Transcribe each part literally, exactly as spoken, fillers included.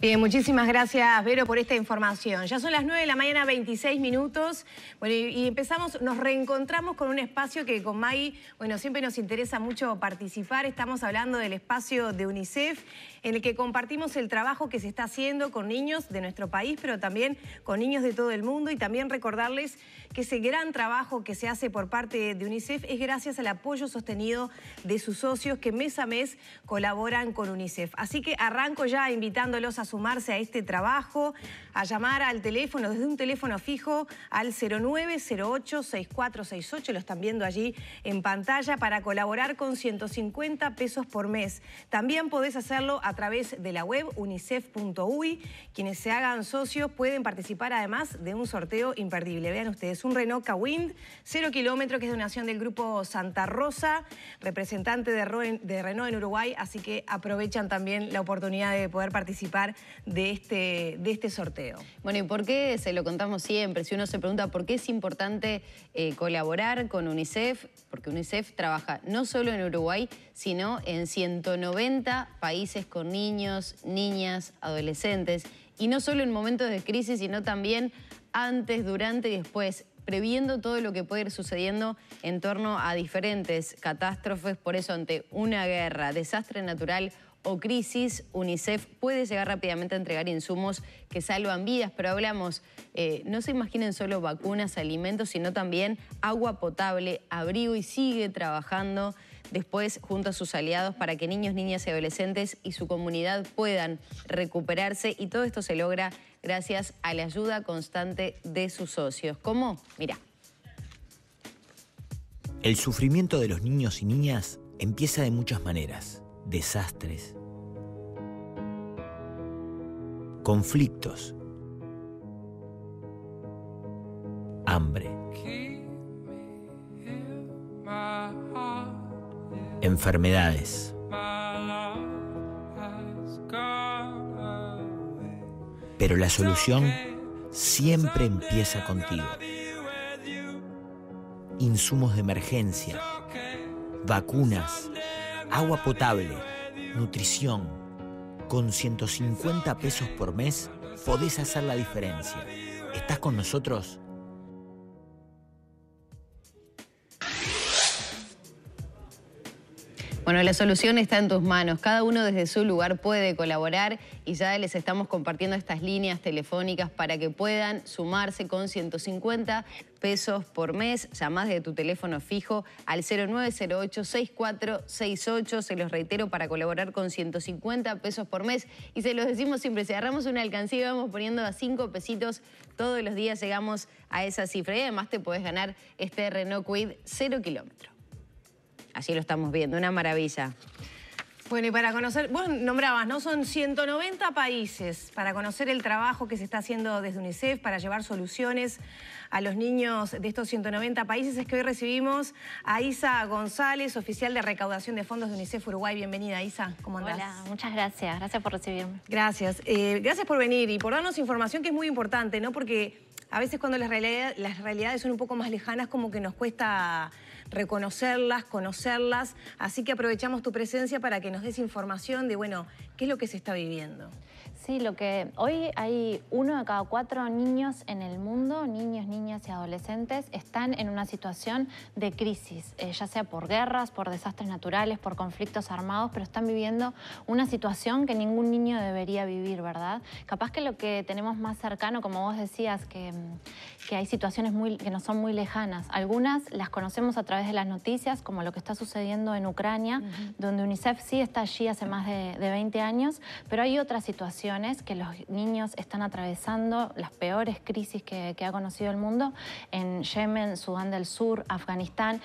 Bien, muchísimas gracias, Vero, por esta información. Ya son las nueve de la mañana, veintiséis minutos. Bueno, y empezamos, nos reencontramos con un espacio que con Maggie, bueno, siempre nos interesa mucho participar. Estamos hablando del espacio de UNICEF, en el que compartimos el trabajo que se está haciendo con niños de nuestro país, pero también con niños de todo el mundo. Y también recordarles que ese gran trabajo que se hace por parte de UNICEF es gracias al apoyo sostenido de sus socios que mes a mes colaboran con UNICEF. Así que arranco ya invitándolos a sumarse a este trabajo, a llamar al teléfono, desde un teléfono fijo al cero nueve cero ocho, seis cuatro seis ocho, lo están viendo allí en pantalla, para colaborar con ciento cincuenta pesos por mes. También podés hacerlo a través de la web unicef punto u i. Quienes se hagan socios pueden participar además de un sorteo imperdible. Vean ustedes, un Renault Kwid, cero kilómetro, que es donación del Grupo Santa Rosa, representante de Renault en Uruguay, así que aprovechan también la oportunidad de poder participar de este, de este sorteo. Bueno, ¿y por qué? Se lo contamos siempre. Si uno se pregunta por qué es importante eh, colaborar con UNICEF, porque UNICEF trabaja no solo en Uruguay, sino en ciento noventa países con niños, niñas, adolescentes, y no solo en momentos de crisis, sino también antes, durante y después, previendo todo lo que puede ir sucediendo en torno a diferentes catástrofes. Por eso, ante una guerra, desastre natural o crisis, UNICEF puede llegar rápidamente a entregar insumos que salvan vidas. Pero hablamos, eh, no se imaginen solo vacunas, alimentos, sino también agua potable, abrigo, y sigue trabajando después junto a sus aliados para que niños, niñas y adolescentes y su comunidad puedan recuperarse, y todo esto se logra gracias a la ayuda constante de sus socios. ¿Cómo? Mirá. El sufrimiento de los niños y niñas empieza de muchas maneras. Desastres, conflictos, hambre, enfermedades. Pero la solución siempre empieza contigo. Insumos de emergencia, vacunas, agua potable, nutrición. Con ciento cincuenta pesos por mes podés hacer la diferencia. ¿Estás con nosotros? Bueno, la solución está en tus manos. Cada uno desde su lugar puede colaborar, y ya les estamos compartiendo estas líneas telefónicas para que puedan sumarse con ciento cincuenta pesos por mes. Llamás de tu teléfono fijo al cero nueve cero ocho, seis cuatro seis ocho. Se los reitero, para colaborar con ciento cincuenta pesos por mes. Y se los decimos siempre, si agarramos una alcancía y vamos poniendo a cinco pesitos, todos los días llegamos a esa cifra. Y además te podés ganar este Renault Kwid cero kilómetro. Así lo estamos viendo, una maravilla. Bueno, y para conocer, vos nombrabas, ¿no? Son ciento noventa países para conocer el trabajo que se está haciendo desde UNICEF para llevar soluciones a los niños de estos ciento noventa países. Es que hoy recibimos a Isa González, oficial de recaudación de fondos de UNICEF Uruguay. Bienvenida, Isa. ¿Cómo andás? Hola, muchas gracias. Gracias por recibirme. Gracias. Eh, gracias por venir y por darnos información que es muy importante, ¿no? Porque a veces cuando las realidades, las realidades son un poco más lejanas, como que nos cuesta reconocerlas, conocerlas. Así que aprovechamos tu presencia para que nos des información de, bueno, qué es lo que se está viviendo. Sí, lo que hoy hay uno de cada cuatro niños en el mundo, niños, niñas y adolescentes, están en una situación de crisis, eh, ya sea por guerras, por desastres naturales, por conflictos armados, pero están viviendo una situación que ningún niño debería vivir, ¿verdad? Capaz que lo que tenemos más cercano, como vos decías, que, que hay situaciones muy, que no son muy lejanas. Algunas las conocemos a través de las noticias, como lo que está sucediendo en Ucrania, uh-huh, donde UNICEF sí está allí hace más de, de veinte años, pero hay otras situaciones que los niños están atravesando, las peores crisis que, que ha conocido el mundo, en Yemen, Sudán del Sur, Afganistán.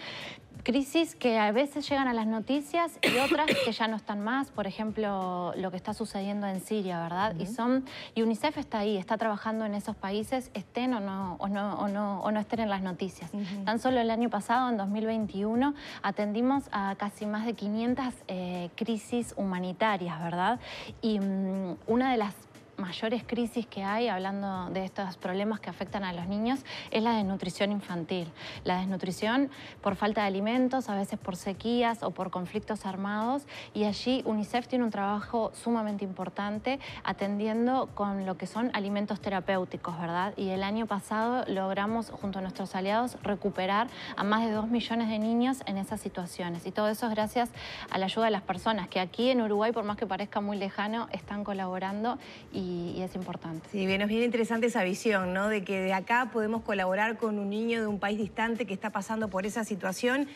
Crisis que a veces llegan a las noticias y otras que ya no están más, por ejemplo, lo que está sucediendo en Siria, ¿verdad? Uh-huh. Y son, y UNICEF está ahí, está trabajando en esos países, estén o no, o no, o no, o no estén en las noticias. Uh-huh. Tan solo el año pasado, en dos mil veintiuno, atendimos a casi más de quinientas eh, crisis humanitarias, ¿verdad? Y um, una de las mayores crisis que hay, hablando de estos problemas que afectan a los niños, es la desnutrición infantil. La desnutrición por falta de alimentos, a veces por sequías o por conflictos armados, y allí UNICEF tiene un trabajo sumamente importante atendiendo con lo que son alimentos terapéuticos, ¿verdad? Y el año pasado logramos, junto a nuestros aliados, recuperar a más de dos millones de niños en esas situaciones. Y todo eso es gracias a la ayuda de las personas que aquí en Uruguay, por más que parezca muy lejano, están colaborando y, y es importante. Sí, bien, es bien interesante esa visión, ¿no? De que de acá podemos colaborar con un niño de un país distante que está pasando por esa situación.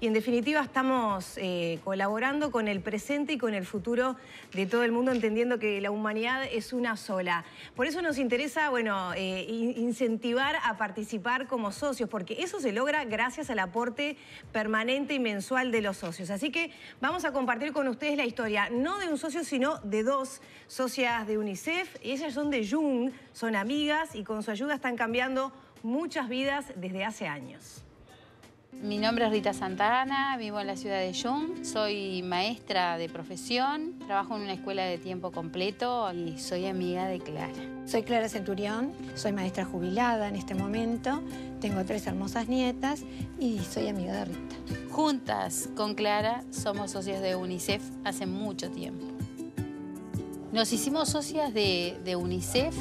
Y en definitiva estamos eh, colaborando con el presente y con el futuro de todo el mundo, entendiendo que la humanidad es una sola. Por eso nos interesa, bueno, eh, incentivar a participar como socios, porque eso se logra gracias al aporte permanente y mensual de los socios. Así que vamos a compartir con ustedes la historia, no de un socio, sino de dos socias de UNICEF. Ellas son de Yung, son amigas y con su ayuda están cambiando muchas vidas desde hace años. Mi nombre es Rita Santana, vivo en la ciudad de Yung, soy maestra de profesión, trabajo en una escuela de tiempo completo y soy amiga de Clara. Soy Clara Centurión, soy maestra jubilada en este momento, tengo tres hermosas nietas y soy amiga de Rita. Juntas con Clara somos socias de UNICEF hace mucho tiempo. Nos hicimos socias de, de UNICEF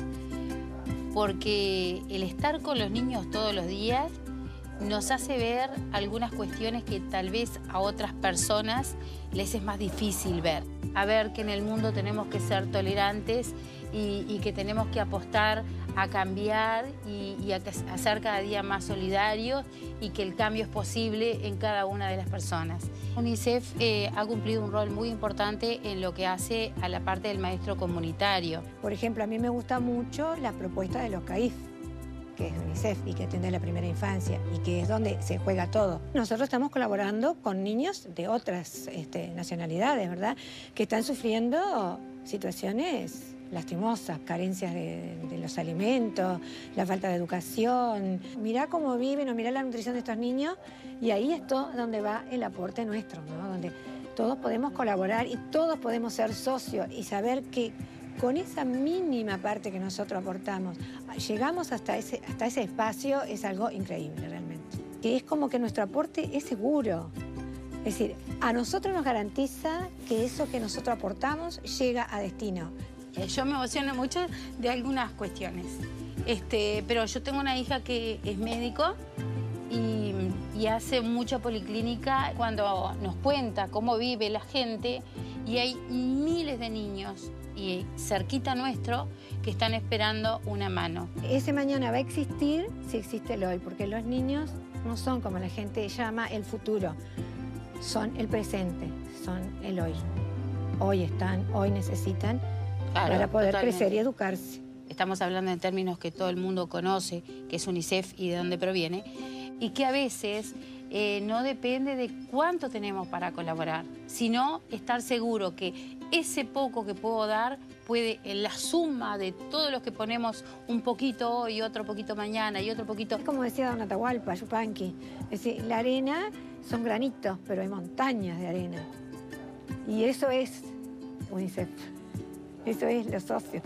porque el estar con los niños todos los días nos hace ver algunas cuestiones que tal vez a otras personas les es más difícil ver. A ver que en el mundo tenemos que ser tolerantes y, y que tenemos que apostar a cambiar y, y a, a ser cada día más solidarios y que el cambio es posible en cada una de las personas. UNICEF eh, ha cumplido un rol muy importante en lo que hace a la parte del maestro comunitario. Por ejemplo, a mí me gusta mucho la propuesta de los CAIF, que es UNICEF y que atiende la primera infancia y que es donde se juega todo. Nosotros estamos colaborando con niños de otras este, nacionalidades, ¿verdad?, que están sufriendo situaciones lastimosas, carencias de, de los alimentos, la falta de educación. Mirá cómo viven o mirá la nutrición de estos niños, y ahí es todo donde va el aporte nuestro, ¿no? Donde todos podemos colaborar y todos podemos ser socios y saber que con esa mínima parte que nosotros aportamos, llegamos hasta ese, hasta ese espacio, es algo increíble realmente. Que es como que nuestro aporte es seguro. Es decir, a nosotros nos garantiza que eso que nosotros aportamos llega a destino. Yo me emociono mucho de algunas cuestiones. Este, pero yo tengo una hija que es médico y, y hace mucha policlínica. Cuando nos cuenta cómo vive la gente, y hay miles de niños y cerquita nuestro que están esperando una mano. Ese mañana va a existir si existe el hoy, porque los niños no son como la gente llama el futuro, son el presente, son el hoy. Hoy están, hoy necesitan, claro, para poder totalmente crecer y educarse. Estamos hablando en términos que todo el mundo conoce, que es UNICEF y de dónde proviene, y que a veces eh, no depende de cuánto tenemos para colaborar, sino estar seguro que ese poco que puedo dar puede, en la suma de todos los que ponemos un poquito hoy, otro poquito mañana y otro poquito. Es como decía don Atahualpa Yupanqui, es decir, la arena son granitos, pero hay montañas de arena. Y eso es UNICEF, eso es los socios.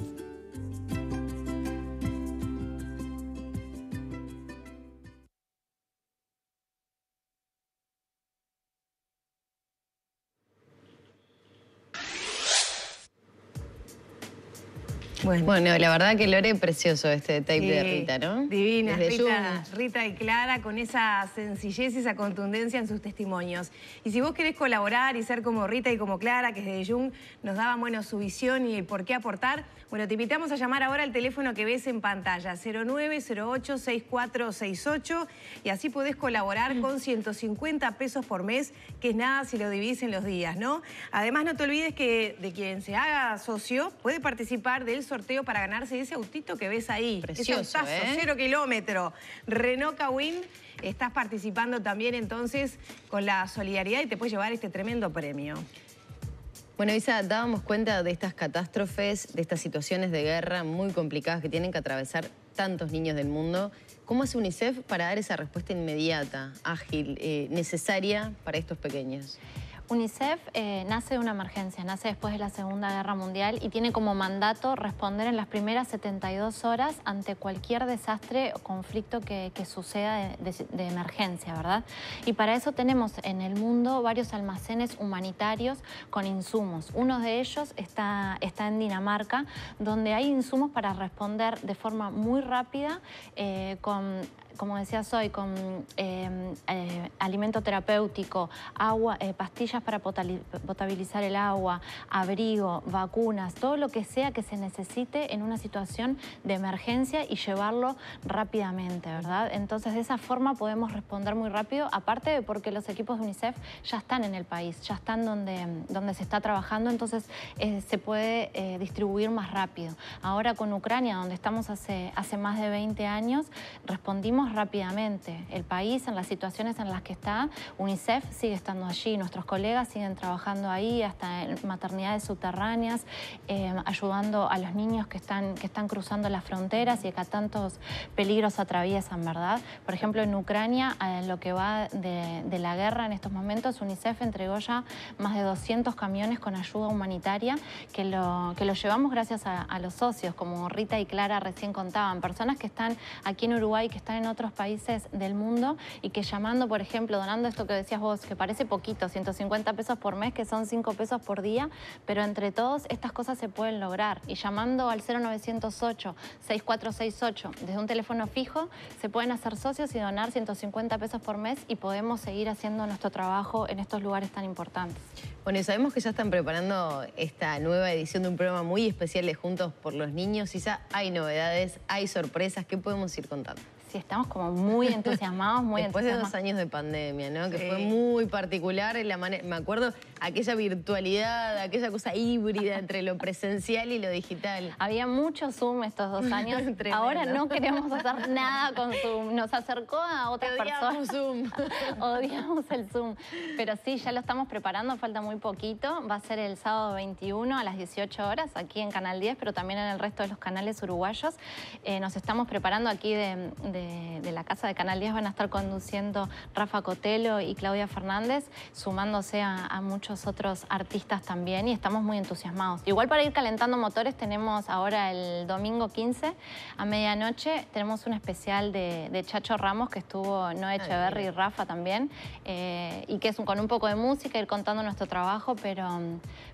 Bueno. bueno, la verdad que Lore, precioso este tape eh, de Rita, ¿no? Divina, Rita, Rita y Clara, con esa sencillez y esa contundencia en sus testimonios. Y si vos querés colaborar y ser como Rita y como Clara, que desde Yung nos daban, bueno, su visión y el por qué aportar, bueno, te invitamos a llamar ahora al teléfono que ves en pantalla, cero nueve cero ocho, seis cuatro seis ocho, y así podés colaborar mm. con ciento cincuenta pesos por mes, que es nada si lo dividís en los días, ¿no? Además, no te olvides que de quien se haga socio puede participar del sorteo sorteo para ganarse ese autito que ves ahí. Precioso, ese autazo, ¿eh? Cero kilómetro. Renault Kwid, estás participando también entonces con la solidaridad y te puedes llevar este tremendo premio. Bueno, Isa, dábamos cuenta de estas catástrofes, de estas situaciones de guerra muy complicadas que tienen que atravesar tantos niños del mundo. ¿Cómo hace UNICEF para dar esa respuesta inmediata, ágil, eh, necesaria para estos pequeños? UNICEF eh, nace de una emergencia, nace después de la Segunda Guerra Mundial y tiene como mandato responder en las primeras setenta y dos horas ante cualquier desastre o conflicto que, que suceda de, de, de emergencia, ¿verdad? Y para eso tenemos en el mundo varios almacenes humanitarios con insumos. Uno de ellos está, está en Dinamarca, donde hay insumos para responder de forma muy rápida eh, con... como decías hoy, con eh, eh, alimento terapéutico, agua, eh, pastillas para potabilizar el agua, abrigo, vacunas, todo lo que sea que se necesite en una situación de emergencia y llevarlo rápidamente, ¿verdad? Entonces, de esa forma podemos responder muy rápido, aparte de porque los equipos de UNICEF ya están en el país, ya están donde, donde se está trabajando, entonces eh, se puede eh, distribuir más rápido. Ahora con Ucrania, donde estamos hace, hace más de veinte años, respondimos rápidamente. El país, en las situaciones en las que está, UNICEF sigue estando allí, nuestros colegas siguen trabajando ahí, hasta en maternidades subterráneas, eh, ayudando a los niños que están, que están cruzando las fronteras y que tantos peligros atraviesan, ¿verdad? Por ejemplo, en Ucrania, en lo que va de, de la guerra en estos momentos, UNICEF entregó ya más de doscientos camiones con ayuda humanitaria que lo, que lo llevamos gracias a, a los socios, como Rita y Clara recién contaban, personas que están aquí en Uruguay, que están en otros países del mundo y que llamando, por ejemplo, donando esto que decías vos, que parece poquito, ciento cincuenta pesos por mes, que son cinco pesos por día, pero entre todos estas cosas se pueden lograr. Y llamando al cero nueve cero ocho, seis cuatro seis ocho, desde un teléfono fijo, se pueden hacer socios y donar ciento cincuenta pesos por mes y podemos seguir haciendo nuestro trabajo en estos lugares tan importantes. Bueno, y sabemos que ya están preparando esta nueva edición de un programa muy especial de Juntos por los Niños. Isa, hay novedades, hay sorpresas, ¿qué podemos ir contando? Sí, estamos como muy entusiasmados, muy Después entusiasmados. Después de dos años de pandemia, ¿no? Sí. Que fue muy particular en la manera... Me acuerdo aquella virtualidad, aquella cosa híbrida entre lo presencial y lo digital. Había mucho Zoom estos dos años. Ahora no queremos hacer nada con Zoom. Nos acercó a otras personas. Odiamos Zoom. Odiamos el Zoom. Pero sí, ya lo estamos preparando, falta muy poquito. Va a ser el sábado veintiuno a las dieciocho horas aquí en Canal diez, pero también en el resto de los canales uruguayos. Eh, nos estamos preparando aquí de... de De, de la casa de Canal diez, van a estar conduciendo Rafa Cotelo y Claudia Fernández, sumándose a, a muchos otros artistas también, y estamos muy entusiasmados. Igual, para ir calentando motores, tenemos ahora el domingo quince a medianoche, tenemos un especial de, de Chacho Ramos, que estuvo Noé Echeverry y Rafa también, eh, y que es un, con un poco de música, ir contando nuestro trabajo, pero,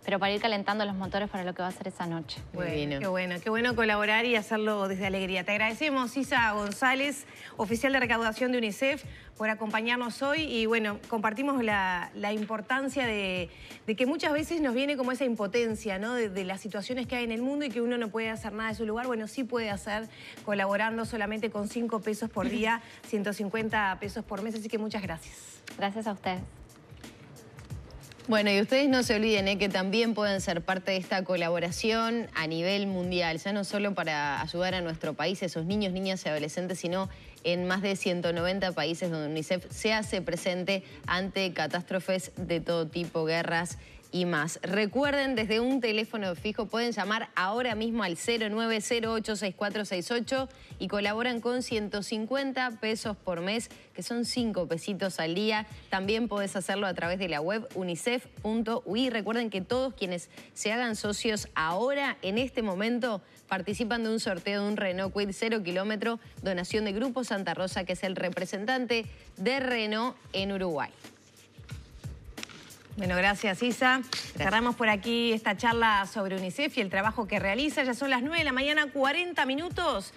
pero para ir calentando los motores para lo que va a ser esa noche. Bueno, qué bueno, qué bueno colaborar y hacerlo desde Alegría. Te agradecemos, Isa González, oficial de recaudación de UNICEF, por acompañarnos hoy. Y bueno, compartimos la, la importancia de, de que muchas veces nos viene como esa impotencia, ¿no? De, de las situaciones que hay en el mundo y que uno no puede hacer nada de su lugar. Bueno, sí puede hacer, colaborando solamente con cinco pesos por día, ciento cincuenta pesos por mes. Así que muchas gracias. Gracias a ustedes. Bueno, y ustedes no se olviden, ¿eh? Que también pueden ser parte de esta colaboración a nivel mundial, ya no solo para ayudar a nuestro país, esos niños, niñas y adolescentes, sino en más de ciento noventa países donde UNICEF se hace presente ante catástrofes de todo tipo, guerras y más. Recuerden, desde un teléfono fijo pueden llamar ahora mismo al cero nueve cero ocho, seis cuatro seis ocho y colaboran con ciento cincuenta pesos por mes, que son cinco pesitos al día. También podés hacerlo a través de la web unicef punto u i. Recuerden que todos quienes se hagan socios ahora, en este momento, participan de un sorteo de un Renault Kwid cero kilómetro, donación de Grupo Santa Rosa, que es el representante de Renault en Uruguay. Bueno, gracias, Isa. Gracias. Cerramos por aquí esta charla sobre UNICEF y el trabajo que realiza. Ya son las nueve de la mañana, cuarenta minutos.